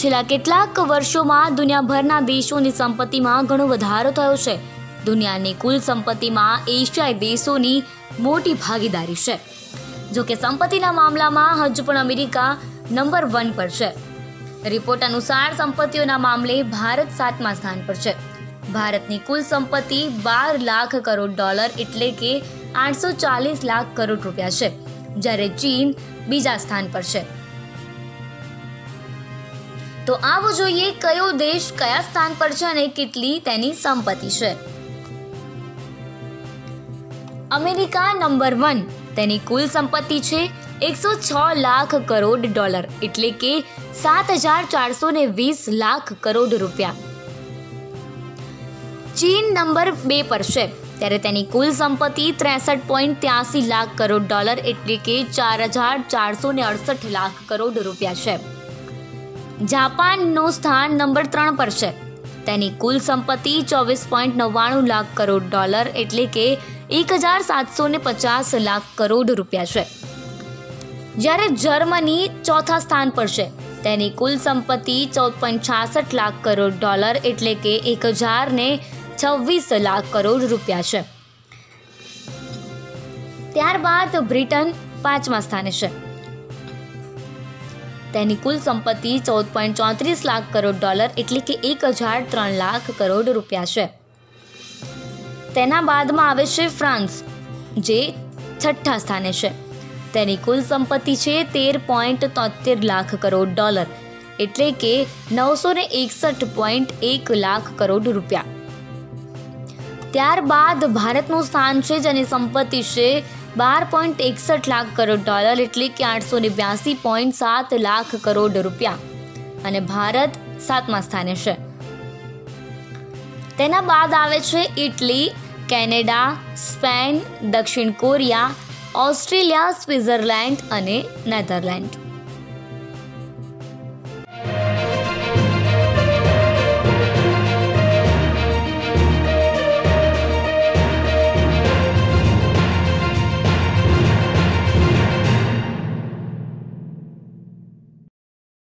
છેલ્લા કેટલાક વર્ષોમાં દુનિયાભરના દેશોની સંપત્તિમાં ઘણો વધારો થયો છે। દુનિયાની કુલ સંપત્તિમાં એશિયાઈ દેશોની મોટી ભાગીદારી છે। જો કે સંપત્તિના મામલામાં હજુ પણ અમેરિકા નંબર 1 પર છે। રિપોર્ટ અનુસાર સંપત્તિઓના મામલે ભારત 7મા સ્થાન પર છે। ભારતની કુલ સંપત્તિ 12 લાખ કરોડ ડોલર એટલે કે 840 લાખ કરોડ રૂપિયા છે, જ્યારે ચીન બીજા સ્થાન પર છે। તો આવો જોઈએ કયો દેશ કયા સ્થાન પર છે અને કેટલી તેની સંપત્તિ છે। અમેરિકા નંબર 1, તેની કુલ સંપત્તિ છે 106 લાખ કરોડ ડોલર એટલે કે 7420 લાખ કરોડ રૂપિયા। ચીન નંબર 2 પર છે, ત્યારે તેની કુલ સંપત્તિ 63.83 લાખ કરોડ ડોલર એટલે કે 4468 લાખ કરોડ રૂપિયા છે। જાપાનનું સ્થાન નંબર 3 પર છે। તેની કુલ સંપત્તિ 24.99 લાખ કરોડ ડોલર એટલે કે 1750 લાખ કરોડ રૂપિયા છે। જ્યારે જર્મની ચોથા સ્થાન પર છે। તેની કુલ સંપત્તિ 14.66 લાખ કરોડ ડોલર એટલે કે 1026 લાખ કરોડ રૂપિયા છે। ત્યારબાદ બ્રિટન 5મા સ્થાને છે। તેની કુલ સંપત્તિ 14.34 લાખ કરોડ ડોલર એટલે કે 1003 લાખ કરોડ રૂપિયા છે। તેના બાદમાં આવે છે ફ્રાન્સ, જે 6ઠા સ્થાને છે। તેની કુલ સંપત્તિ છે 13.73 લાખ કરોડ ડોલર એટલે કે 961.1 લાખ કરોડ રૂપિયા। ત્યારબાદ ભારતનું સ્થાન છે, જેની સંપત્તિ છે 12.61 લાખ કરોડ ડોલર એટલે કે 882.7 લાખ કરોડ રૂપિયા, અને ભારત 7મા સ્થાને છે। તેના બાદ આવે છે ઇટલી, કેનેડા, સ્પેન, દક્ષિણ કોરિયા, ઓસ્ટ્રેલિયા, સ્વિટ્ઝરલેન્ડ અને નેધરલેન્ડ।